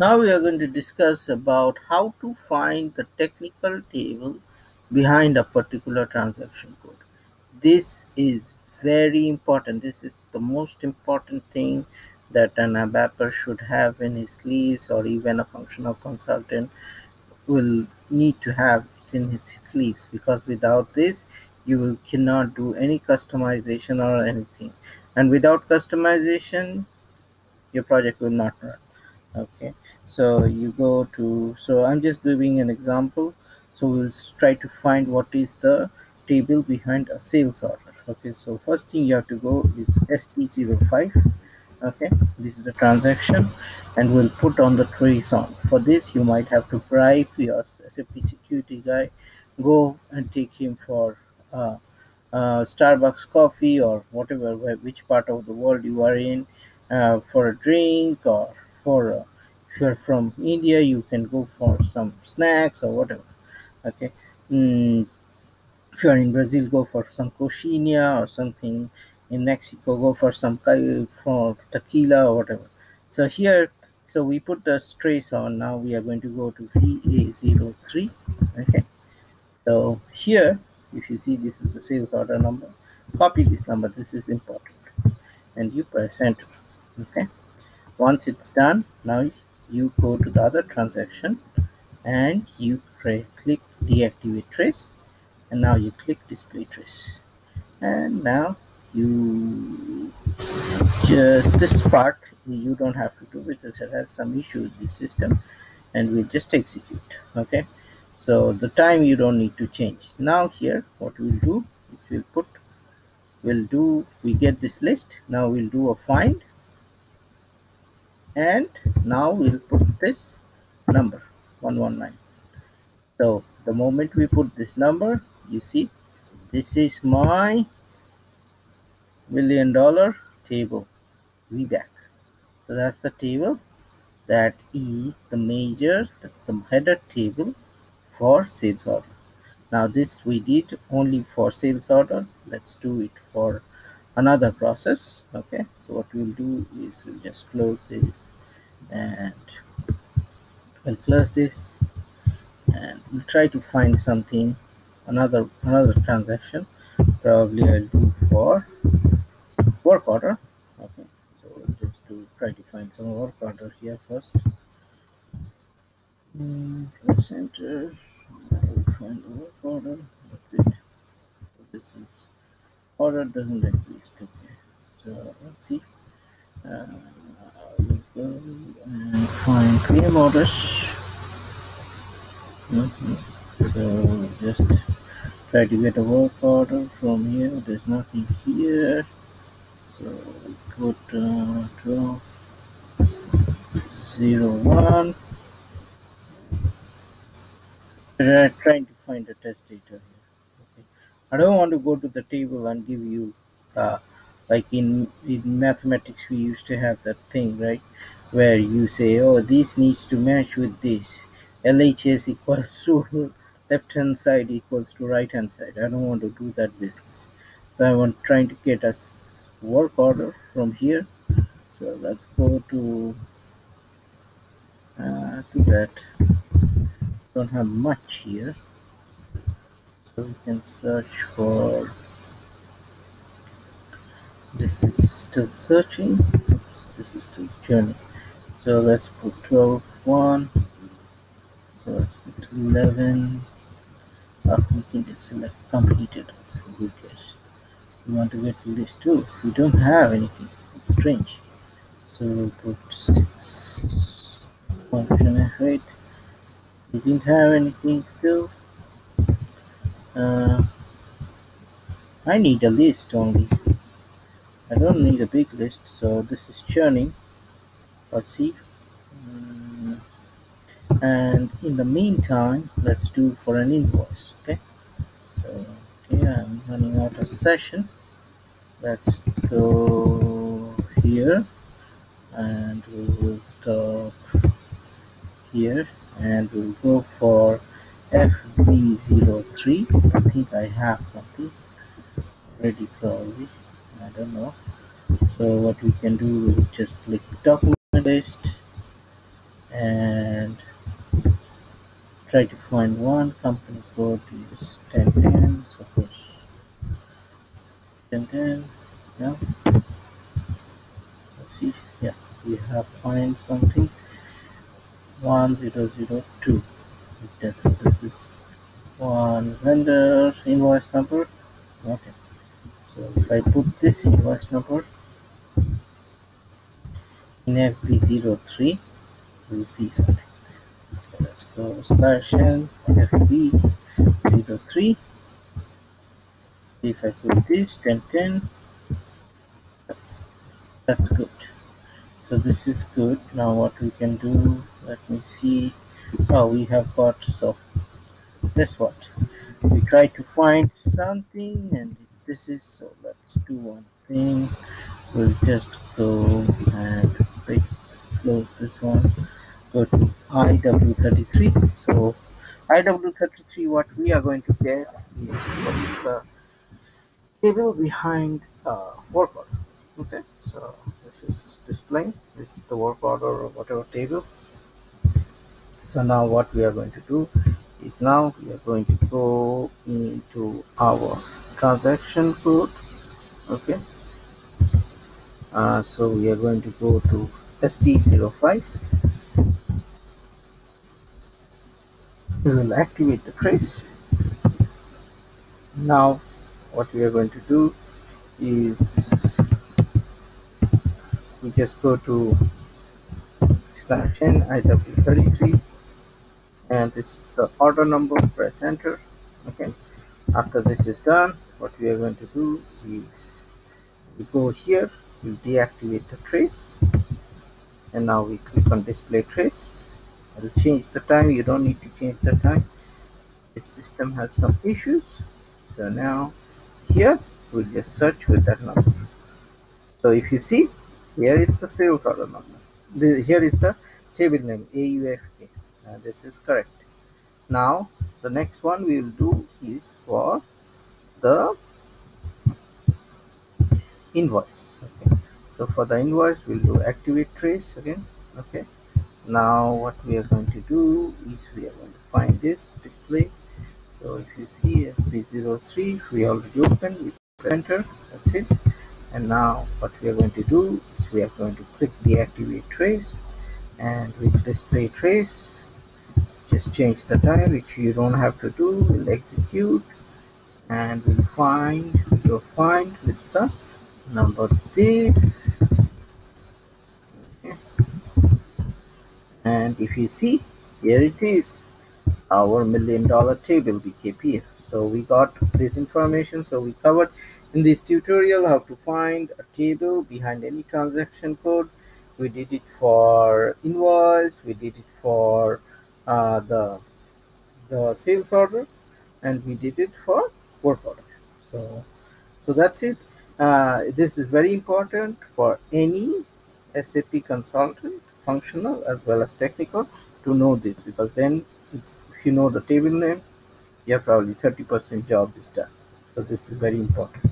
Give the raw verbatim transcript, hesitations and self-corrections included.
Now we are going to discuss about how to find the technical table behind a particular transaction code. This is very important. This is the most important thing that an ABAPer should have in his sleeves, or even a functional consultant will need to have it in his sleeves, because without this you will cannot do any customization or anything, and without customization your project will not run. Okay, so you go to, so I'm just giving an example. So we'll try to find what is the table behind a sales order. Okay, so first thing you have to go is S T zero five. Okay, this is the transaction, and we'll put on the trace on. For this you might have to bribe your S A P security guy, go and take him for uh, uh, Starbucks coffee or whatever, which part of the world you are in, uh, for a drink, or for uh, if you're from India you can go for some snacks or whatever. Okay, mm, if you're in Brazil, go for some coxinha or something. In Mexico, go for some for tequila or whatever. So here, so we put the trace on. Now we are going to go to V A zero three. Okay, so here if you see, this is the sales order number. Copy this number, this is important, and you press enter. Okay, once it's done, now you go to the other transaction and you click deactivate trace, and now you click display trace, and now you just, this part you don't have to do because it has some issue with the system, and we'll just execute. Okay, so the time you don't need to change. Now here what we'll do is we'll put we'll do we get this list. Now we'll do a find, and now we'll put this number one one nine. So the moment we put this number, you see this is my million dollar table V BAK. So that's the table that is the major, that's the header table for sales order. Now this we did only for sales order. Let's do it for another process. Okay, so what we'll do is we'll just close this, and we'll close this, and we'll try to find something, another another transaction. Probably I'll do for work order. Okay, so we'll just do, try to find some work order here first. Mm, press enter, we'll find the work order. That's it. So this is order doesn't exist. Okay, so let's see. Uh, we'll go and find claim orders. Mm-hmm. So we'll just try to get a work order from here. There's nothing here. So we'll put uh, twelve zero one. We're trying to find the test data here. Okay, I don't want to go to the table and give you uh, like in, in mathematics we used to have that thing, right, where you say, oh, this needs to match with this, L H S equals to left hand side equals to right hand side. I don't want to do that business. So I want trying to get a work order from here. So let's go to uh, to that. Don't have much here, so we can search for. This is still searching. Oops, this is still journey. So let's put twelve one. So let's put eleven. Uh, we can just select completed. So who cares? We want to get to this too. We don't have anything. It's strange. So we'll put six function F eight. We didn't have anything still. Uh, I need a list only. I don't need a big list. So this is churning. Let's see. Um, and in the meantime, let's do for an invoice. Okay. So okay, I'm running out of session. Let's go here, and we will stop here, and we'll go for F B zero three. I think I have something ready, probably, I don't know. So what we can do, we'll just click document list, and try to find one. Company code is ten ten, suppose ten ten. Yeah, let's see. Yeah, we have find something one zero zero two. Okay, so this is one vendor invoice number. Okay, so if I put this invoice number in F B zero three, we'll see something. Okay, let's go slash n F B zero three. If I put this ten ten, that's good. So this is good. Now what we can do, let me see. Oh, we have got, so this what we try to find something, and this is, so let's do one thing. We'll just go and pick, let's close this one, go to I W thirty-three. So I W thirty-three, what we are going to get is the table behind uh, work order. Okay, so this is display, this is the work order or whatever table. So now what we are going to do is, now we are going to go into our transaction code. Okay, uh, so we are going to go to S T zero five. We will activate the trace. Now what we are going to do is we just go to slash n I W thirty-three, and this is the order number. Press enter. Okay, after this is done, what we are going to do is we go here, we deactivate the trace, and now we click on display trace. I'll change the time. You don't need to change the time. The system has some issues. So now here we'll just search with that number. So if you see, here is the sales order number. The, here is the table name A U F K. Uh, this is correct. Now the next one we will do is for the invoice. Okay, so for the invoice we'll do activate trace again. Okay, now what we are going to do is we are going to find this display. So if you see F B zero three, we already opened, we press enter, that's it. And now what we are going to do is we are going to click deactivate trace, and with display trace just change the time, which you don't have to do. We'll execute and we'll find we'll find with the number this. Okay, and if you see, here it is, our million dollar table B K P F. So we got this information. So we covered in this tutorial how to find a table behind any transaction code. We did it for invoice, we did it for uh, the the sales order, and we did it for work order. So so that's it. Uh, this is very important for any S A P consultant, functional as well as technical, to know this, because then it's, if you know the table name, you have probably thirty percent job is done. So this is very important.